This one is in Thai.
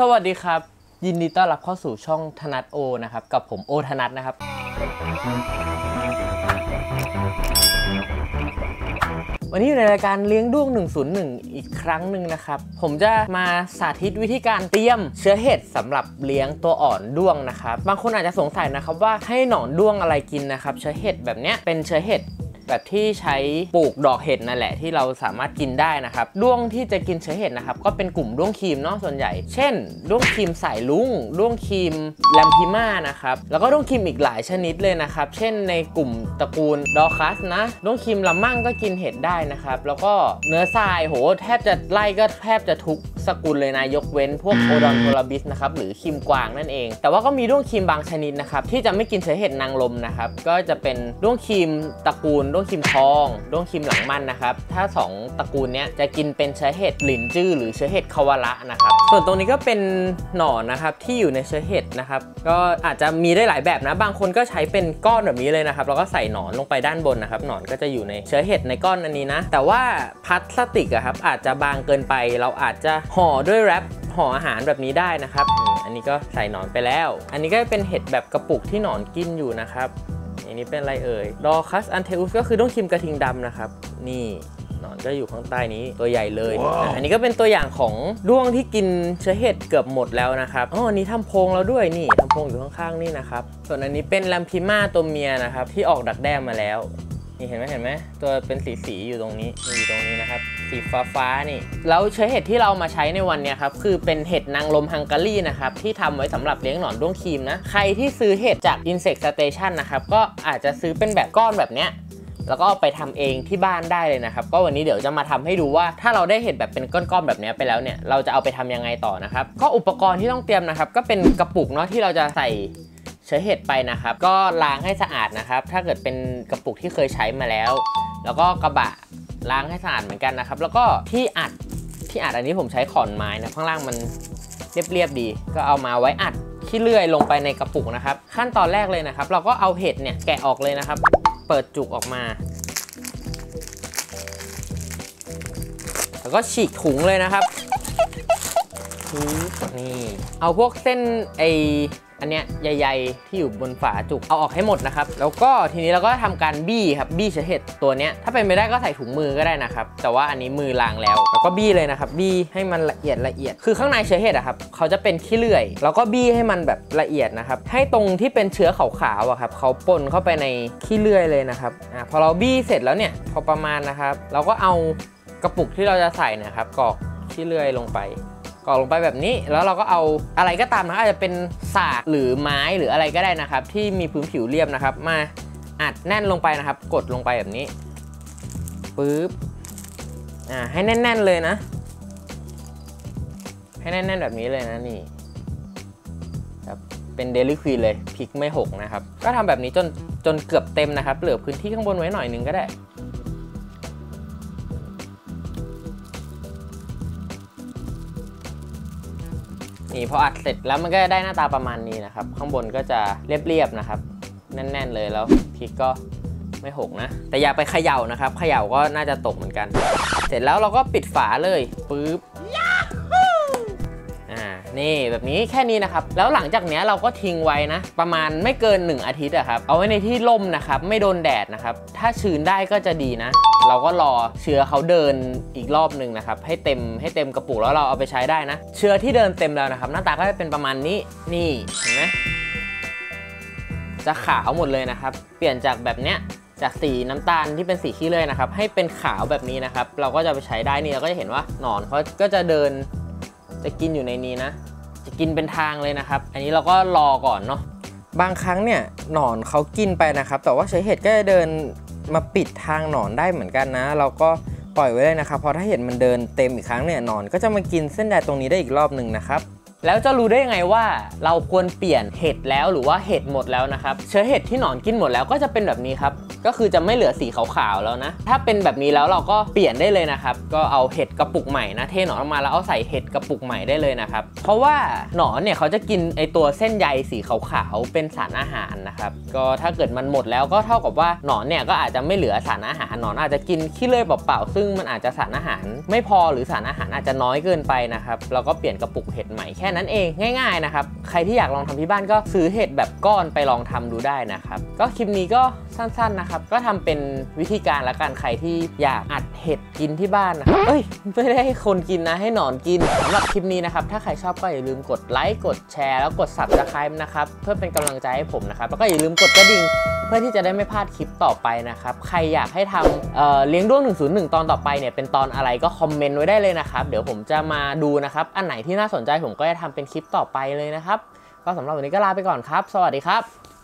สวัสดีครับยินดีต้อนรับเข้าสู่ช่องธนัทโอนะครับกับผมโอธนัทนะครับวันนี้อยู่ในรายการเลี้ยงด้วง101อีกครั้งหนึ่งนะครับผมจะมาสาธิตวิธีการเตรียมเชื้อเห็ดสำหรับเลี้ยงตัวอ่อนด้วงนะครับบางคนอาจจะสงสัยนะครับว่าให้หนอนด้วงอะไรกินนะครับเชื้อเห็ดแบบเนี้ยเป็นเชื้อเห็ดแบบที่ใช้ปลูกดอกเห็ดนั่นแหละที่เราสามารถกินได้นะครับด้วงที่จะกินเชื้อเห็ดนะครับก็เป็นกลุ่มด้วงครีมเนาะส่วนใหญ่เช่นด้วงครีมสายลุงด้วงครีมแลมพิม่านะครับแล้วก็ด้วงครีมอีกหลายชนิดเลยนะครับเช่นในกลุ่มตระกูลดอคัสนะด้วงครีมลำมั่งก็กินเห็ดได้นะครับแล้วก็เนื้อทรายโหแทบจะไล่ก็แทบจะทุกสกุลเลยนะยกเว้นพวกโอดอนโพลาบิสนะครับหรือครีมกวางนั่นเองแต่ว่าก็มีด้วงครีมบางชนิดนะครับที่จะไม่กินเชื้อเห็ดนางลมนะครับก็จะเป็นด้วงครีมตระกูลด้วงครีมทองด้วงครีมหลังมันนะครับถ้า2ตระกูลเนี้ยจะกินเป็นเชื้อเห็ดหลินจื้อหรือเชื้อเห็ดคาวาระนะครับส่วนตรงนี้ก็เป็นหนอนนะครับที่อยู่ในเชื้อเห็ดนะครับก็อาจจะมีได้หลายแบบนะบางคนก็ใช้เป็นก้อนแบบนี้เลยนะครับแล้วก็ใส่หนอนลงไปด้านบนนะครับหนอนก็จะอยู่ในเชื้อเห็ดในก้อนอันนี้นะแต่ว่าพลาสติกอะครับอาจจะบางเกินไปเราอาจจะห่อด้วยแรปห่ออาหารแบบนี้ได้นะครับอันนี้ก็ใส่หนอนไปแล้วอันนี้ก็เป็นเห็ดแบบกระปุกที่หนอนกินอยู่นะครับอันนี้เป็นอะไรเอ่ยดอคัสอันเทอุสก็คือด้วงครีมกระทิงดำนะครับนี่หนอนก็อยู่ข้างใต้นี้ตัวใหญ่เลย wow. อันนี้ก็เป็นตัวอย่างของด้วงที่กินเชื้อเห็ดเกือบหมดแล้วนะครับอ๋ออันนี้ทำโพรงแล้วด้วยนี่ทำโพรงอยู่ข้างๆนี่นะครับส่วนอันนี้เป็นแลมพิม่าตัวเมียนะครับที่ออกดักแด้มาแล้วนี่เห็นไหมตัวเป็นสีอยู่ตรงนี้นะครับสีฟ้านี่แล้วเชื้อเห็ดที่เรามาใช้ในวันนี้ครับคือเป็นเห็ดนางลมฮังการีนะครับที่ทำไว้สำหรับเลี้ยงหนอนด้วงครีมนะใครที่ซื้อเห็ดจาก Insect Station นะครับก็อาจจะซื้อเป็นแบบก้อนแบบเนี้ยแล้วก็ไปทำเองที่บ้านได้เลยนะครับก็วันนี้เดี๋ยวจะมาทำให้ดูว่าถ้าเราได้เห็ดแบบเป็นก้อนๆแบบนี้ไปแล้วเนี่ยเราจะเอาไปทำยังไงต่อนะครับก็อุปกรณ์ที่ต้องเตรียมนะครับก็เป็นกระปุกเนาะที่เราจะใส่เชื้อเห็ดไปนะครับก็ล้างให้สะอาดนะครับถ้าเกิดเป็นกระปุกที่เคยใช้มาแล้วแล้วก็กระบะล้างให้สะอาดเหมือนกันนะครับแล้วก็ที่อัดอันนี้ผมใช้ขอนไม้นะข้างล่างมันเรียบๆดีก็เอามาไว้อัดขี้เลื่อยลงไปในกระปุกนะครับขั้นตอนแรกเลยนะครับเราก็เอาเห็ดเนี่ยแกะออกเลยนะครับเปิดจุกออกมาแล้วก็ฉีกถุงเลยนะครับนี่เอาพวกเส้นไออันเนี้ยใหญ่ๆที่อยู่บนฝาจุกเอาออกให้หมดนะครับแล้วก็ทีนี้เราก็ทำการบี้ครับบี้เชื้อเห็ดตัวเนี้ยถ้าเป็นไม่ได้ก็ใส่ถุงมือก็ได้นะครับแต่ว่าอันนี้มือล้างแล้วแล้วก็บี้เลยนะครับบี้ให้มันละเอียดคือข้างในเชื้อเห็ดอะครับเขาจะเป็นขี้เลื่อยแล้วก็บี้ให้มันแบบละเอียดนะครับให้ตรงที่เป็นเชื้อขาวๆอะครับเขาปนเข้าไปในขี้เลื่อยเลยนะครับพอเราบี้เสร็จแล้วเนี่ยพอประมาณนะครับเราก็เอากระปุกที่เราจะใส่นะครับกรอกขี้เลื่อยลงไปแบบนี้แล้วเราก็เอาอะไรก็ตามนะอาจจะเป็นสากหรือไม้หรืออะไรก็ได้นะครับที่มีพื้นผิวเรียบนะครับมาอัดแน่นลงไปนะครับกดลงไปแบบนี้ปึ๊บให้แน่นๆเลยนะให้แน่นๆแบบนี้เลยนะนี่ครับเป็นเดลี่ควีนเลยพลิกไม่หกนะครับก็ทำแบบนี้จนเกือบเต็มนะครับเหลือพื้นที่ข้างบนไว้หน่อยนึงก็ได้พออัดเสร็จแล้วมันก็ได้หน้าตาประมาณนี้นะครับข้างบนก็จะเรียบๆนะครับแน่นๆเลยแล้วพริกก็ไม่หกนะแต่อย่าไปเขย่านะครับเขย่าก็น่าจะตกเหมือนกันเสร็จแล้วเราก็ปิดฝาเลยปึ๊บนี่แบบนี้แค่นี้นะครับแล้วหลังจากนี้เราก็ทิ้งไว้นะประมาณไม่เกิน1อาทิตย์อะครับเอาไว้ในที่ร่มนะครับไม่โดนแดดนะครับถ้าชื้นได้ก็จะดีนะเราก็รอเชื้อเขาเดินอีกรอบหนึ่งนะครับให้เต็มกระปุกแล้วเราเอาไปใช้ได้นะเชื้อที่เดินเต็มแล้วนะครับหน้าตาก็จะเป็นประมาณนี้นี่เห็นไหมจะขาวหมดเลยนะครับเปลี่ยนจากแบบเนี้ยจากสีน้ำตาลที่เป็นสีขี้เลื่อยนะครับให้เป็นขาวแบบนี้นะครับเราก็จะไปใช้ได้นี่เราก็จะเห็นว่าหนอนเขาก็จะเดินจะกินอยู่ในนี้นะจะกินเป็นทางเลยนะครับอันนี้เราก็รอก่อนเนาะบางครั้งเนี่ยหนอนเขากินไปนะครับแต่ว่าเชื้อเห็ดก็จะเดินมาปิดทางหนอนได้เหมือนกันนะเราก็ปล่อยไว้เลยนะครับเพราะถ้าเห็ดมันเดินเต็มอีกครั้งเนี่ยหนอนก็จะมากินเส้นใยตรงนี้ได้อีกรอบหนึ่งนะครับแล้วจะรู้ได้ยังไงว่าเราควรเปลี่ยนเห็ดแล้วหรือว่าเห็ดหมดแล้วนะครับเชื้อเห็ดที่หนอนกินหมดแล้วก็จะเป็นแบบนี้ครับ ก็คือจะไม่เหลือสีขาวๆแล้วนะถ้าเป็นแบบนี้แล้วเราก็เปลี่ยนได้เลยนะครับก็เอาเห็ดกระปุกใหม่นะเทหนอนออกมาแล้วเอาใส่เห็ดกระปุกใหม่ได้เลยนะครับเพราะว่าหนอนเนี่ยเขาจะกินไอตัวเส้นใยสีขาวๆเป็นสารอาหารนะครับก็ถ้าเกิดมันหมดแล้วก็เท่ากับว่าหนอนเนี่ยก็อาจจะไม่เหลือสารอาหารหนอนอาจจะกินขี้เลื่อยเปล่าๆซึ่งมันอาจจะสารอาหารไม่พอหรือสารอาหารอาจจะน้อยเกินไปนะครับเราก็เปลี่ยนกระปุกเห็ดใหม่แค่นั้นเองง่ายๆนะครับใครที่อยากลองทำที่บ้านก็ซื้อเห็ดแบบก้อนไปลองทำดูได้นะครับก็คลิปนี้ก็สั้นๆนะครับก็ทำเป็นวิธีการละกันใครที่อยากอัดเห็ดกินที่บ้านนะครับเอ้ยไม่ได้ให้คนกินนะให้หนอนกินสำหรับคลิปนี้นะครับถ้าใครชอบก็อย่าลืมกดไลค์กดแชร์แล้วกด Subscribe นะครับเพื่อเป็นกำลังใจให้ผมนะครับแล้วก็อย่าลืมกดกระดิ่งเพื่อที่จะได้ไม่พลาดคลิปต่อไปนะครับใครอยากให้ทำเลี้ยงด้วง101ตอนต่อไปเนี่ยเป็นตอนอะไรก็คอมเมนต์ไว้ได้เลยนะครับเดี๋ยวผมจะมาดูนะครับอันไหนที่น่าสนใจผมก็จะทำเป็นคลิปต่อไปเลยนะครับก็สำหรับวันนี้ก็ลาไปก่อนครับสวัสดีครับ